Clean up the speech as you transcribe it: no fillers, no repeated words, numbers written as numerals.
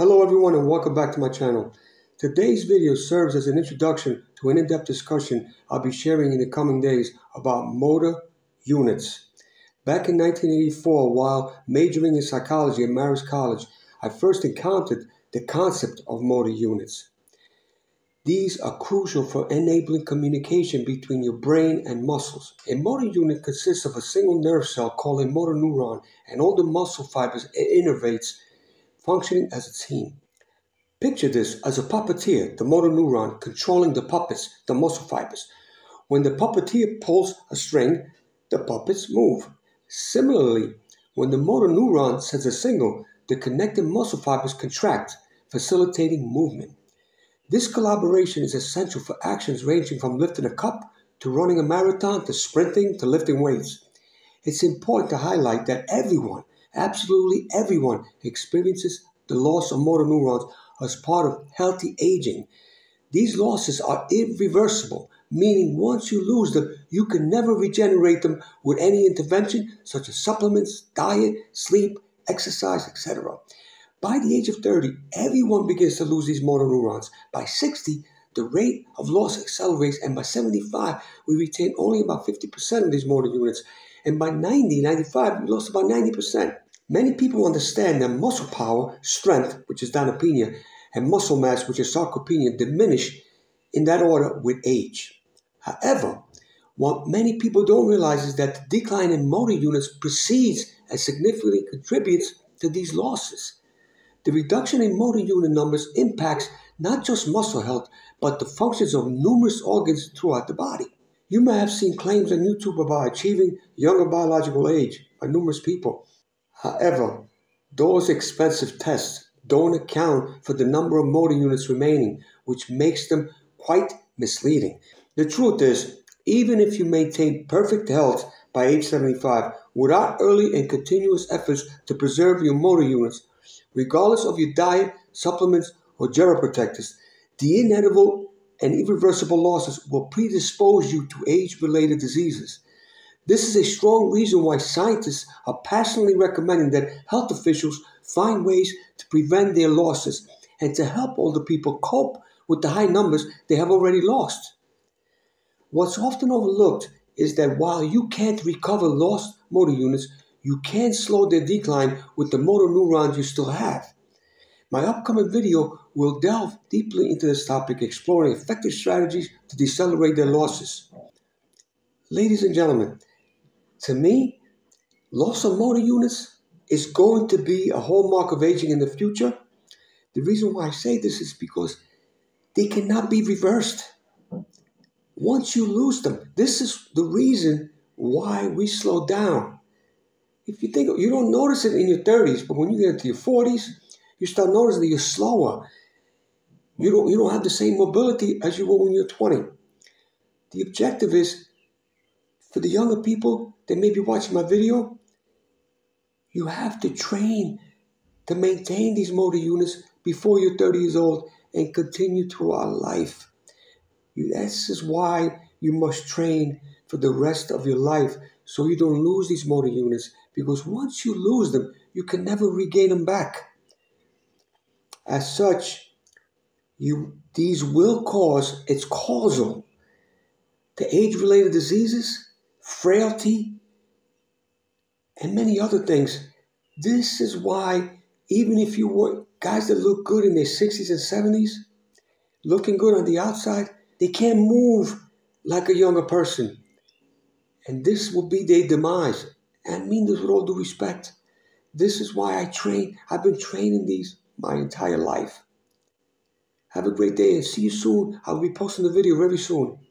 Hello everyone and welcome back to my channel. Today's video serves as an introduction to an in-depth discussion I'll be sharing in the coming days about motor units. Back in 1984, while majoring in psychology at Marist College, I first encountered the concept of motor units. These are crucial for enabling communication between your brain and muscles. A motor unit consists of a single nerve cell called a motor neuron and all the muscle fibers it innervates, functioning as a team. Picture this as a puppeteer, the motor neuron, controlling the puppets, the muscle fibers. When the puppeteer pulls a string, the puppets move. Similarly, when the motor neuron sends a signal, the connected muscle fibers contract, facilitating movement. This collaboration is essential for actions ranging from lifting a cup to running a marathon to sprinting to lifting weights. It's important to highlight that everyone, absolutely everyone, experiences the loss of motor neurons as part of healthy aging. These losses are irreversible, meaning once you lose them, you can never regenerate them with any intervention such as supplements, diet, sleep, exercise, etc. By the age of 30, everyone begins to lose these motor neurons. By 60, the rate of loss accelerates, and by 75, we retain only about 50% of these motor units. And by 95, we lost about 90%. Many people understand that muscle power, strength, which is dynapenia, and muscle mass, which is sarcopenia, diminish in that order with age. However, what many people don't realize is that the decline in motor units precedes and significantly contributes to these losses. The reduction in motor unit numbers impacts not just muscle health, but the functions of numerous organs throughout the body. You may have seen claims on YouTube about achieving younger biological age by numerous people. However, those expensive tests don't account for the number of motor units remaining, which makes them quite misleading. The truth is, even if you maintain perfect health by age 75, without early and continuous efforts to preserve your motor units, regardless of your diet, supplements, or geroprotectors, the inevitable and irreversible losses will predispose you to age-related diseases. This is a strong reason why scientists are passionately recommending that health officials find ways to prevent their losses and to help older people cope with the high numbers they have already lost. What's often overlooked is that while you can't recover lost motor units, you can slow their decline with the motor neurons you still have. My upcoming video will delve deeply into this topic, exploring effective strategies to decelerate their losses. Ladies and gentlemen, to me, loss of motor units is going to be a hallmark of aging in the future. The reason why I say this is because they cannot be reversed. Once you lose them, this is the reason why we slow down. If you think, you don't notice it in your 30s, but when you get into your 40s, you start noticing that you're slower. You don't have the same mobility as you were when you're 20. The objective is, for the younger people that may be watching my video, you have to train to maintain these motor units before you're 30 years old and continue throughout life. This is why you must train for the rest of your life so you don't lose these motor units, because once you lose them, you can never regain them back. As such, it's causal to age-related diseases, frailty, and many other things. This is why, even if you were guys that look good in their 60s and 70s, looking good on the outside, they can't move like a younger person. And this will be their demise. And I mean this with all due respect. This is why I've been training these my entire life. Have a great day and see you soon. I'll be posting the video very soon.